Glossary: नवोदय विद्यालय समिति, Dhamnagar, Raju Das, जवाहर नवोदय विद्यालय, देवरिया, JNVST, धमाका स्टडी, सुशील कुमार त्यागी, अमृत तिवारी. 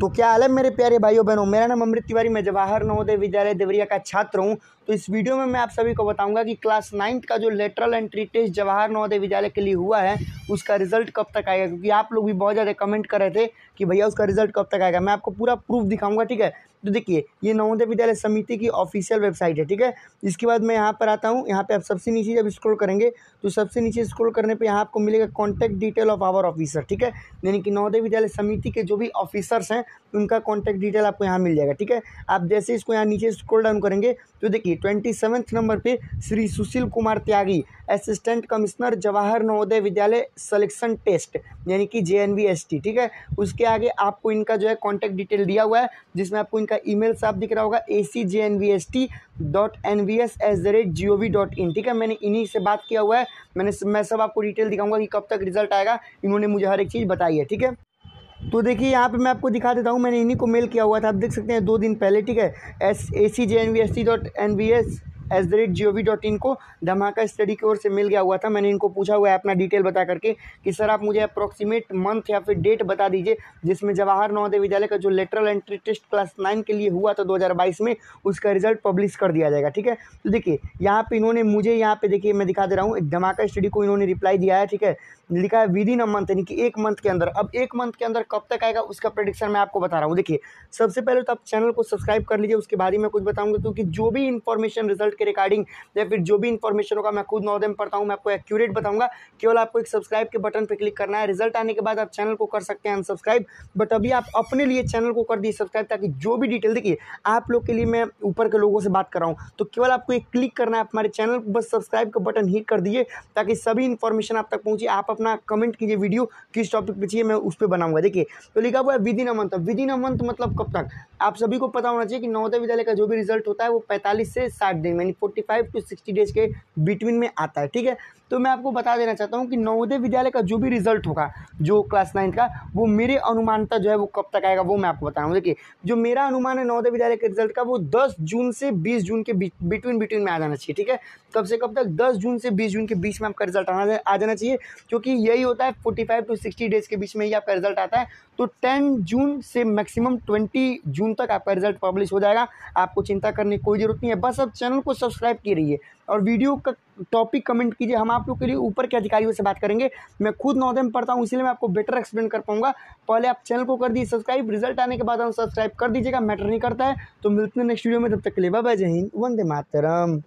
तो क्या हाल है मेरे प्यारे भाइयों बहनों, मेरा नाम अमृत तिवारी, मैं जवाहर नवोदय विद्यालय देवरिया का छात्र हूं। तो इस वीडियो में मैं आप सभी को बताऊंगा कि क्लास 9th का जो lateral entry test जवाहर नवोदय विद्यालय के लिए हुआ है उसका रिजल्ट कब तक आएगा, क्योंकि आप लोग भी बहुत ज़्यादा कमेंट कर रहे थे कि भैया उसका रिजल्ट कब तक आएगा। मैं आपको पूरा प्रूफ दिखाऊंगा, ठीक है। तो देखिए, ये नवोदय विद्यालय समिति की ऑफिशियल वेबसाइट है, ठीक है। इसके बाद मैं यहाँ पर आता हूँ, यहाँ पे आप सबसे नीचे जब स्क्रॉल करेंगे तो सबसे नीचे स्क्रॉल करने पे यहाँ आपको मिलेगा contact detail of our officer, ठीक है। यानी कि नवोदय विद्यालय समिति के जो भी ऑफिसर्स हैं उनका कॉन्टैक्ट डिटेल आपको यहाँ मिल जाएगा, ठीक है। आप जैसे इसको यहाँ नीचे स्क्रॉल डाउन करेंगे तो देखिए 27वें नंबर पे Shri सुशील कुमार त्यागी, assistant commissioner जवाहर नवोदय विद्यालय selection test, यानी कि JNVST, ठीक है। उसके आगे आपको इनका जो है कॉन्टैक्ट डिटेल दिया हुआ है, जिसमें आपको इनका ईमेल साफ दिख रहा होगा acjnvst.nvs@gov.in, ठीक है। मैंने इन्हीं से बात किया हुआ है, मैं सब आपको डिटेल दिखाऊंगा कि कब तक रिजल्ट आएगा। इन्होंने मुझे हर एक चीज़ बताई है, ठीक है। तो देखिए यहाँ पे मैं आपको दिखा देता हूँ, मैंने इन्हीं को मेल किया हुआ था, आप देख सकते हैं 2 दिन पहले, ठीक है। acjnvst.nvs@gov.in को धमाका स्टडी की ओर से मिल गया हुआ था। मैंने इनको पूछा हुआ है अपना डिटेल बता करके कि सर आप मुझे अप्रोक्सीमेट मंथ या फिर डेट बता दीजिए जिसमें जवाहर नवोदय विद्यालय का जो लेटरल एंट्री टेस्ट क्लास 9 के लिए हुआ था 2022 में उसका रिजल्ट पब्लिश कर दिया जाएगा, ठीक है। तो देखिए यहाँ पर इन्होंने मुझे यहाँ पर देखिए मैं दिखा दे रहा हूँ, एक धमाका स्टडी को इन्होंने रिप्लाई दिया है, ठीक है। लिखा है विदिन अ मंथ, यानी कि 1 मंथ के अंदर। अब 1 मंथ के अंदर कब तक आएगा उसका प्रेडिक्शन मैं आपको बता रहा हूँ। देखिए सबसे पहले तो आप चैनल को सब्सक्राइब कर लीजिए, उसके बारे में कुछ बताऊँगा, क्योंकि जो भी इन्फॉर्मेशन रिजल्ट के रिगार्डिंग या फिर जो भी इन्फॉर्मेशन होगा मैं खुद नवोदय में पढ़ता हूँ, मैं आपको एक्यूरेट बताऊँगा। केवल आपको एक सब्सक्राइब के बटन पर क्लिक करना है। रिजल्ट आने के बाद आप चैनल को कर सकते हैं अनसब्सक्राइब, बट अभी आप अपने लिए चैनल को कर दिए सब्सक्राइब, ताकि जो भी डिटेल, देखिए आप लोग के लिए मैं ऊपर के लोगों से बात कर रहा हूँ, तो केवल आपको एक क्लिक करना है हमारे चैनल को, बस सब्सक्राइब का बटन हिट कर दिए ताकि सभी इन्फॉर्मेशन आप तक पहुँचे। आप अपना कमेंट कीजिए वीडियो किस टॉपिक पे चाहिए, मैं उस पर बनाऊंगा। देखिए तो लिखा हुआ है within a month, within a month मतलब कब तक। आप सभी को पता होना चाहिए कि नवोदय विद्यालय का जो भी रिजल्ट होता है वो 45 से 60 दिन यानी 45 टू 60 डेज के बिटवीन में आता है, ठीक है। तो मैं आपको बता देना चाहता हूँ कि नवोदय विद्यालय का जो भी रिजल्ट होगा जो क्लास 9 का, वो मेरे अनुमानता जो है वो कब तक आएगा वो मैं आपको बता रहा हूँ। देखिए जो मेरा अनुमान है नवोदय विद्यालय के रिजल्ट का वो 10 जून से 20 जून के बिटवीन में आ जाना चाहिए, ठीक है। कब से कब तक? 10 जून से 20 जून के बीच में आपका रिजल्ट आ जाना चाहिए, क्योंकि यही होता है 45 टू 60 डेज के बीच में ही आपका रिजल्ट आता है। तो 10 जून से मैक्सिमम 20 जून तक आपका रिजल्ट पब्लिश हो जाएगा। आपको चिंता करने की कोई ज़रूरत नहीं है, बस आप चैनल को सब्सक्राइब किए रहिए और वीडियो का टॉपिक कमेंट कीजिए। हम आप लोग के लिए ऊपर के अधिकारियों से बात करेंगे, मैं खुद नवोदय में पढ़ता हूँ इसलिए मैं आपको बेटर एक्सप्लेन कर पाऊंगा। पहले आप चैनल को कर दीजिए सब्सक्राइब, रिजल्ट आने के बाद आप सब्सक्राइब कर दीजिएगा, मैटर नहीं करता है। तो मिलते हैं नेक्स्ट वीडियो में, तब तक के लिए बाय बाय, जय हिंद, वंदे मातरम।